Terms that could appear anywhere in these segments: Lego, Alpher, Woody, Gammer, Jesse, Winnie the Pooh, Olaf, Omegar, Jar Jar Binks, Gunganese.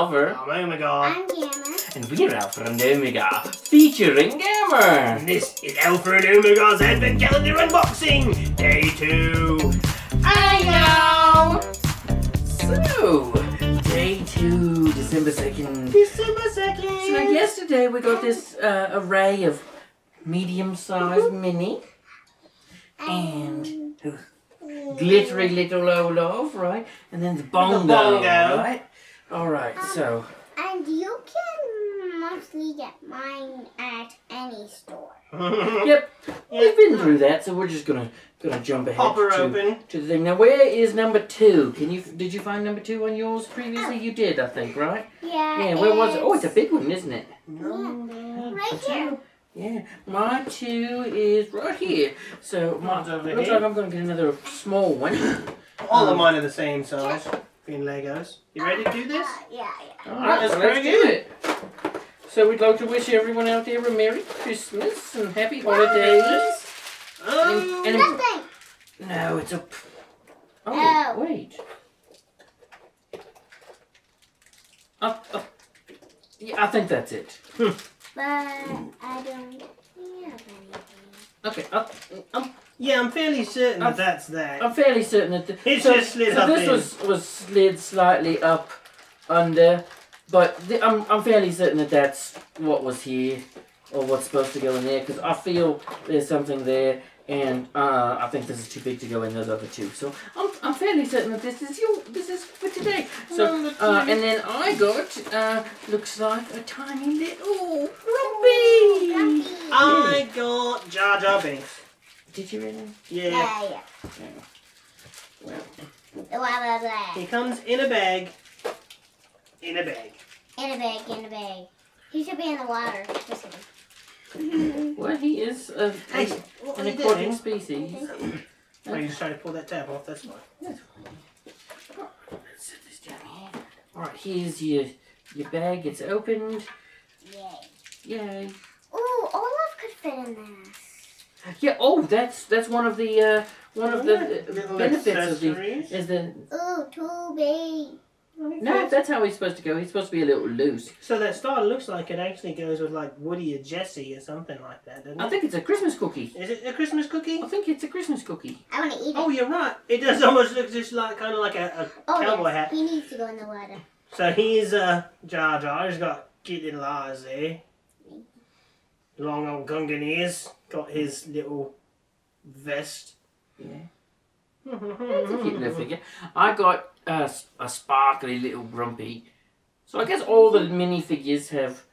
Alpher. I'm Omegar. I'm Gammer. And we're Alpher and Omegar, featuring Gammer. And this is Alpher and Omegar's Advent Calendar Unboxing, Day 2. I know! So, Day 2, December 2nd. December 2nd! So yesterday we got this array of medium-sized mini. And... glittery little Olaf, right? And then the bongo, right? Alright, so... And you can mostly get mine at any store. Yep, we've been through that, so we're just gonna jump ahead to the thing. Now, where is number 2? Did you find number 2 on yours previously? You did, I think, right? Yeah. Yeah, where was it? Oh, it's a big one, isn't it? Yeah, right here. Yeah, my 2 is right here. So, looks like I'm going to get another small one. All of mine are the same size, being Legos. You ready to do this? Yeah. Alright, let's do it. So, we'd like to wish everyone out there a Merry Christmas and Happy Holidays. Nothing! No, it's a... Oh, no. Wait. Yeah, I think that's it. But I don't think of anything. Okay, I'm fairly certain that's that. I'm fairly certain that... It just slid up in. This was slid slightly up under, but I'm fairly certain that that's what was here, or what's supposed to go in there, because I feel there's something there, and I think this is too big to go in those other 2. So I'm fairly certain that this is for today. So and then I got looks like a tiny little Rumpy. I got Jar Jar Binks. Did you really? Yeah. Well, he comes in a bag. In a bag. In a bag. In a bag. He should be in the water. Just kidding. Well, he is an aquatic species. Well, you just try to pull that tab off, that's fine. That's fine. All right, let's set this down here. Alright, here's your bag. It's opened. Yay. Ooh, Olaf could fit in there. Yeah, oh, that's one of the one of the benefits of the Ooh, too big. No, that's how he's supposed to go. He's supposed to be a little loose. So that star looks like it actually goes with like Woody or Jesse or something like that, doesn't it? I think it's a Christmas cookie. Is it a Christmas cookie? I think it's a Christmas cookie. I want to eat it. Oh, you're right. It does almost look just like kind of like a cowboy hat. He needs to go in the water. So he's Jar Jar. He's got cute little eyes there. Long old Gunganese. Got his little vest. Yeah. That's a cute little figure. I got a sparkly little Grumpy. So I guess all the minifigures have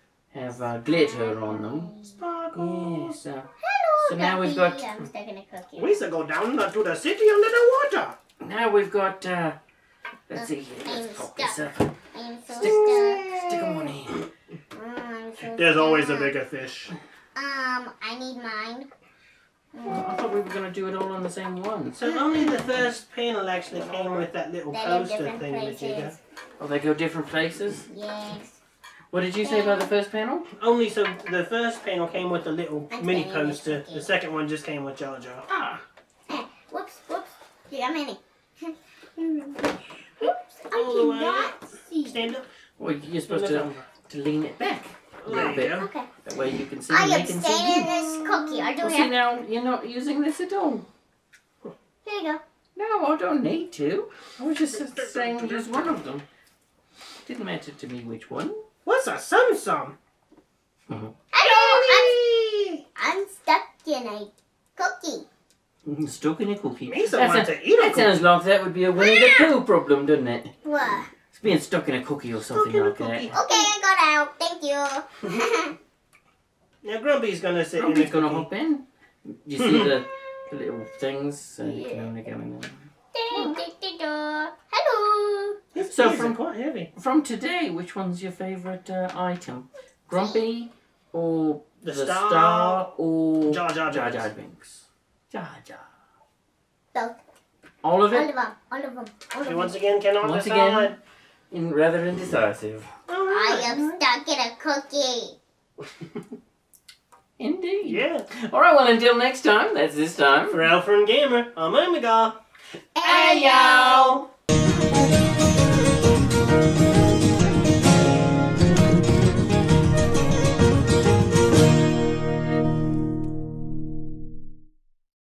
glitter on them. Sparkles. Yeah, hello, so now we've got... I'm stuck in a cookie. We should go down to the city under the water. Now we've got... let's see. Let's pop this up. I'm so stuck. Stick them on here. There's always a bigger fish. I need mine. Well, I thought we were going to do it all on the same one. So only the first panel actually came with that little poster thing that you got. Oh, they go different places? Yes. What did you say about the first panel? Only so the first panel came with a little mini poster. The second one just came with Jar Jar. Ah. Whoops. Yeah, mini. Whoops, I cannot see. Stand up. Well, you're supposed to lean it back. A little bit. Okay. That way you can see. I abstain in this cookie. I do have. See now, you're not using this at all. There you go. No, I don't need to. I was just saying there's one of them. Didn't matter to me which one. What's a sum? I'm stuck in a cookie. Stuck in a cookie. That sounds like that would be a Winnie the Pooh problem, doesn't it? What? It's being stuck in a cookie or something like that. Okay, I got out. Thank you. Now Grumpy's going to sit in the cookie. Grumpy's going to hop in. You see the little things? So you can only go in there. Hello. So from quite heavy. From today, which one's your favourite item? Grumpy or the star or Jar Jar Binks? Jar Jar. Both. All of it? All of them. So once again, cannot decide. Rather indecisive. I am stuck in a cookie. Indeed. Yeah. Alright, well, until next time, that's this time. For Alpher and Gammer, I'm Omegar. Hey, y'all!